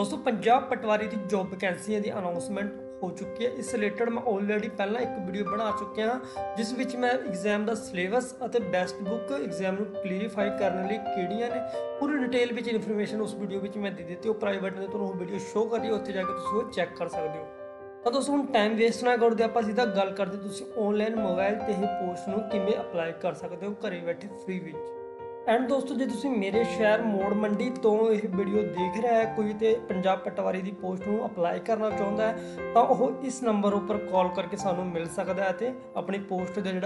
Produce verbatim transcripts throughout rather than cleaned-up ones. दोस्तों पंजाब पटवारी की job vacancy की अनाउंसमेंट हो चुकी है। इस रिलेटेड मैं ऑलरेडी पहला एक वीडियो बना चुके हैं जिस विच मैं एग्जाम का सिलेबस और बेस्ट बुक एग्जाम क्लीयरीफाई करने लिए किड़िया ने पूरी डिटेल में इनफॉर्मेशन उस वीडियो में मैं दे देती हूँ। प्राइवेट बटन से तो वीडियो शो कर रही है, उत्तर जाकर तुम वो चैक कर सकते हो। तो दोस्तों हम टाइम वेस्ट ना करो तो आप सीधा गल करते तुम ऑनलाइन मोबाइल से ही पोस्ट में किमें अपलाई कर सकते हो घर बैठे फ्री में। एंड दोस्तों जो तुम मेरे शहर मोड़ मंडी तो यह वीडियो देख रहा है कोई तो पंजाब पटवारी की पोस्ट में अपलाई करना चाहता है तो वह इस नंबर उपर कॉल करके सानू मिल सकता है तो अपनी पोस्ट का जो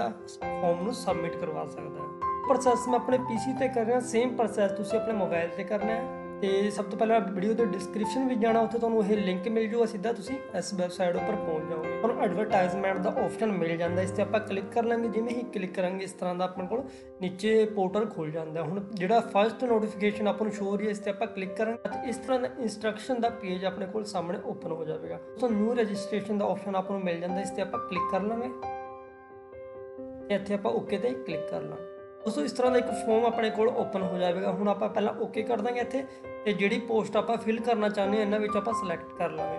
फॉर्म सबमिट करवा सकता है। प्रोसैस मैं अपने पी सी ते कर रहा, सेम प्रोसैस तुम अपने मोबाइल से करना है। तो सब तो पहले वीडियो के डिस्क्रिप्शन भी जाना, उत्थे तुहानूं यह लिंक मिल जूगा, सीधा तुसीं इस वैबसाइट पर पहुँच जाओगे। और एडवरटाइजमेंट का ऑप्शन मिल जाता है, इस पर आपां क्लिक कर लेंगे। जिवें ही क्लिक करांगे इस तरह का अपने को नीचे पोर्टल खुल जाता है। हुण जिहड़ा फर्स्ट नोटिफिकेशन आपको शो हो रही है इस पर आपां क्लिक करांगे तो इस तरह का इंस्ट्रक्शन का पेज अपने को सामने ओपन हो जाएगा। तो न्यू रजिस्ट्रेशन का ऑप्शन आपको मिल जाता है, इस पर आपां क्लिक कर लेंगे, इत्थे आपां ओके ते क्लिक कर लेंगे। दोस्तों इस तरह का एक फॉर्म अपने को ओपन हो जाएगा। हूँ आप पहला ओके कर देंगे, इतने जी पोस्ट आप फिल करना चाहते हैं इन्होंने आप सिलैक्ट कर लेंगे।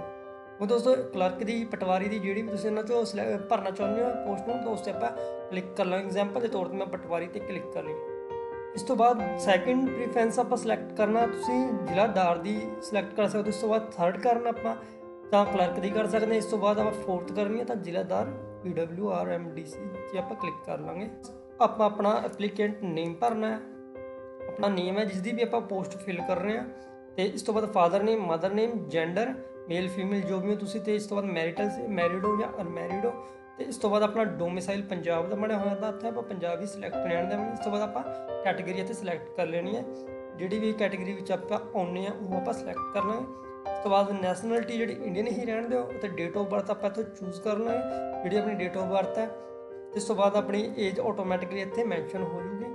वो दोस्तों क्लर्क की पटवारी की जी भी तुम इन्होंने सिलै भरना चाहते हो पोस्ट में तो उस आप क्लिक कर लेंगे। एग्जाम्पल के तौर पर मैं पटवारी पर क्लिक कर ली। इस तो बाद सैकेंड प्रीफरेंस आप सिलैक्ट करना, तुम जिलादार की सिलैक्ट कर सकते हो। इस तो बाद थर्ड करना आप क्लर्क की कर सकते हैं। इस तो बाद आप फोर्थ करनी है तो जिलादार P W R M D C G आप क्लिक कर लेंगे। आप अपना एप्लीकेंट नेम भरना है, अपना नेम है जिसकी भी आप पोस्ट फिल कर रहे हैं। तो इस तो बाद father name, mother name, gender male female जो भी हो तुसी, तो इस तो बाद मैरिटल से मैरिड हो या अनमैरिड हो। तो इस तो बाद अपना डोमिसाइल पंजाब का बने होया था, आप पंजाब ही सिलैक्ट लैन देना। इस तो बाद आप कैटेगरी इतने सिलैक्ट कर लेनी है, जी भी कैटेगरी आप आने वो आप सिलैक्ट कर लेंगे। इस तो बाद नैशनलिटी जी इंडियन ही रहन दो, डेट ऑफ बर्थ आप इतों चूज कर लेंगे जी अपनी डेट ऑफ बर्थ है। इस तो बाद अपनी एज ऑटोमैटिकली इतने मैंशन हो जाएगी।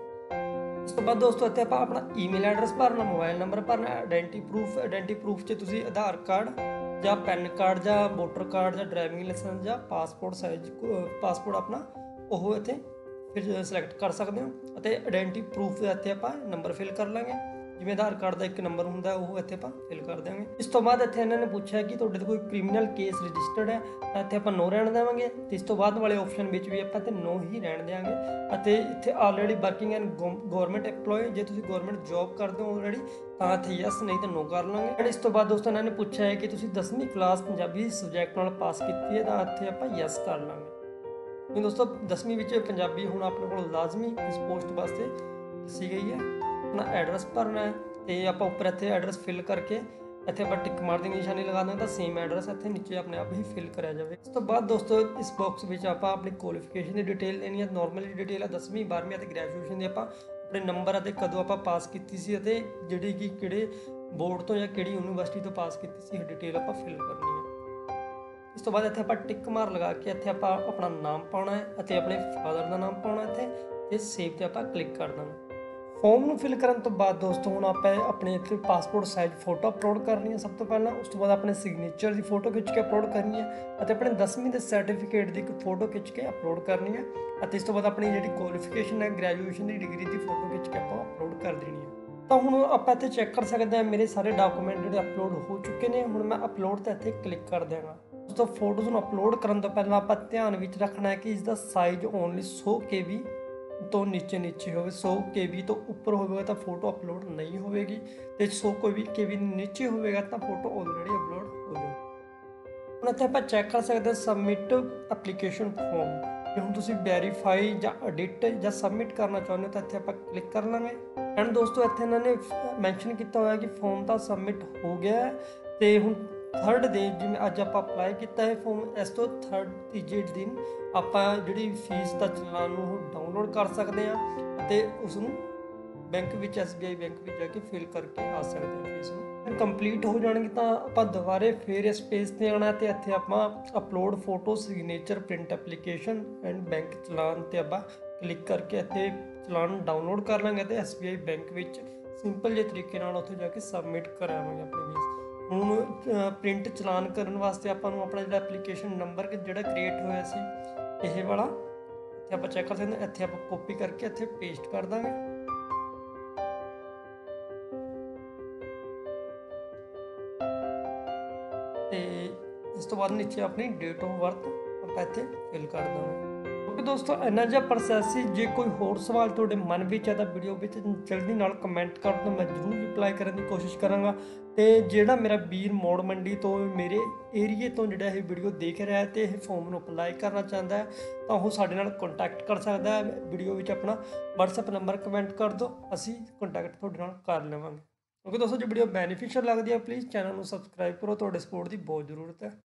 इस तो बाद दोस्तों इतने आप अपना ईमेल एड्रैस भरना, मोबाइल नंबर भरना, आइडेंटी प्रूफ आइडेंटी प्रूफ से तुसी आधार कार्ड या पैन कार्ड या वोटर कार्ड या ड्राइविंग लाइसेंस या पासपोर्ट साइज पासपोर्ट अपना वो इतने फिर सिलैक्ट कर सकते हो। आइडेंटी प्रूफ का इतने आप नंबर फिल कर लेंगे, जिवें आधार कार्ड का एक नंबर होंगे वो इतने आप फिल कर देंगे। इस तो बाद इतने इन्होंने पूछा कि तुहाडे कोई क्रिमिनल केस रजिस्टर्ड है तो इतने आप नो रहन देवेंगे। तो इस तो बाद वाले ऑप्शन में भी आप नो ही रहन देंगे। और इतने already working and government employ जो तुम गौरमेंट जॉब करते हो ऑलरेडी तो इतने यस नहीं तो नो कर लेंगे। एंड इस तो बाद दोस्तों इन्होंने पूछा है कि तुम दसवीं क्लास पंजाबी सबजैक्ट नाल पास की है तो इतने आप यस कर लेंगे। दोस्तों दसवीं में पंजाबी हुण अपने को लाजमी इस पोस्ट वास्ते दसी गई है। अपना एड्रैस भरना है तो आप उपर इतने एड्रैस फिल करके इतने आप टिक मार की निशानी लगा देंगे तो सेम एड्रैस इतने नीचे अपने आप ही फिल कराया जाए। इस तो बाद दोस्तों इस बॉक्स में आप अपनी क्वालिफिकेशन की डिटेल देनी है, नॉर्मल डिटेल है दसवीं बारहवीं और ग्रैजुएशन की, आप अपने नंबर और कदों आप पास की जी कि किड़े बोर्ड तो या किड़ी यूनिवर्सिटी तो पास की डिटेल आप फिल करनी है। इस तो बाद इतने आप टिक मार लगा के इतने आप अपना नाम पाना है, अपने फादर का नाम पाना इतने सेव से आप क्लिक कर देना। फॉर्म में फिल करने तो बाद दोस्तों हम आप अपने इतने पासपोर्ट साइज फोटो अपलोड करनी है सब तो पहला। उस तो बाद अपने सिग्नेचर की फोटो खिंच के अपलोड करनी है और अपने दसवीं के सर्टिफिकेट की एक फोटो खिंच के अपलोड करनी है। और इस तो बाद अपनी जी क्वालिफिकेशन है ग्रैजुएशन की डिग्री की फोटो खिंच के आप अपलोड कर देनी है। तो हूँ आप इतने चैक कर सकते हैं मेरे सारे डॉकूमेंट जो अपलोड हो चुके हैं। हूँ मैं अपलोड तो इतने क्लिक कर देना। उस तो फोटोज़ को अपलोड करने तो पहले आप ध्यान रखना है कि इसका साइज ओनली सौ के वी तो नीचे नीचे हो, सौ के वी तो उपर होगा तो फोटो अपलोड नहीं होगी, तो सौ को भी के वी नीचे होगा तो फोटो ऑलरेडी अपलोड हो जाएगी। हम इतने आप चैक कर सकते हैं सबमिट एप्लीकेशन फॉर्म, जो हम तुम वेरीफाई या एडिट या सबमिट करना चाहते हो तो इतने आप क्लिक कर लेंगे। एंड दोस्तों इतने इन्होंने मैंशन किया हुआ कि फॉर्म तो सबमिट हो गया है तो हम थर्ड दिन जिमें अज आप अपलाई किया है फॉर्म, इस तो थर्ड तीजे दिन आप जी फीस का चलान डाउनलोड कर सकते हैं तो उसू बैंक में एस बी आई बैंक में जाके फिल करके आ सकते हैं। फीस में कंप्लीट हो जाएगी तो आप दोबारे फिर इस पेज पर आना तो इतने आप upload photo signature print application and bank challan से आप क्लिक करके इतने चलान डाउनलोड कर लेंगे तो एस बी आई बैंक में सिंपल जे तरीके उत्थे जाके सबमिट करावेंगे अपनी फीस। हूँ प्रिंट चलान करने वास्ते आपां नूं अपना जो एप्लीकेशन नंबर जो क्रिएट होया सी इह वाला इत्थे आप चैक कर सकते हैं, इत्थे आप कॉपी करके इत्थे पेस्ट कर देंगे। ते इस तो बाद नीचे अपनी डेट ऑफ बर्थ इत्थे फिल कर दोगे। ओके दोस्तों, इन्ना जिहा प्रोसैस है। जे कोई होर सवाल तुहाडे मन विच है तां वीडियो विच जल्दी नाल कमेंट कर दो, मैं जरूर रिप्लाई करने की कोशिश करांगा। तो जिहड़ा मेरा वीर मोड़ मंडी तो मेरे एरिए तो जिहड़ा यह वीडियो देख रहा है तो यह फॉर्म अपलाई करना चाहता है तो वह साडे नाल कॉन्टैक्ट कर सकता है। वीडियो विच अपना वट्सएप नंबर कमेंट कर दो, असी कॉन्टैक्ट तुहाडे नाल कर लवांगे। ओके दोस्तों, जो वीडियो बेनीफिशियल लगती है प्लीज़ चैनल को सबसक्राइब करो, तुहाडे सपोर्ट की बहुत जरूरत है।